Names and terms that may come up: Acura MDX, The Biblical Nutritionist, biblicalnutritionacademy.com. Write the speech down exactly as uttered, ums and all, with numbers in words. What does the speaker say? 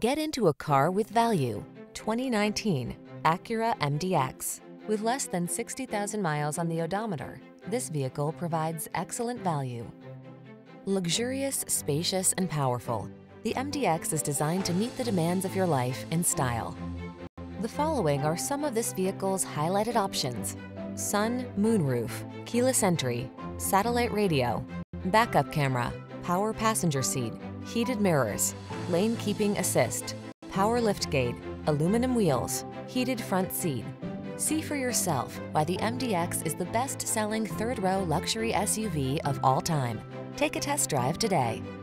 Get into a car with value. twenty nineteen Acura M D X. With less than sixty thousand miles on the odometer, this vehicle provides excellent value. Luxurious, spacious, and powerful, the M D X is designed to meet the demands of your life in style. The following are some of this vehicle's highlighted options: sun, moonroof, keyless entry, satellite radio, backup camera, power passenger seat, heated mirrors, lane keeping assist, power liftgate, aluminum wheels, heated front seat. See for yourself why the M D X is the best-selling third-row luxury S U V of all time. Take a test drive today.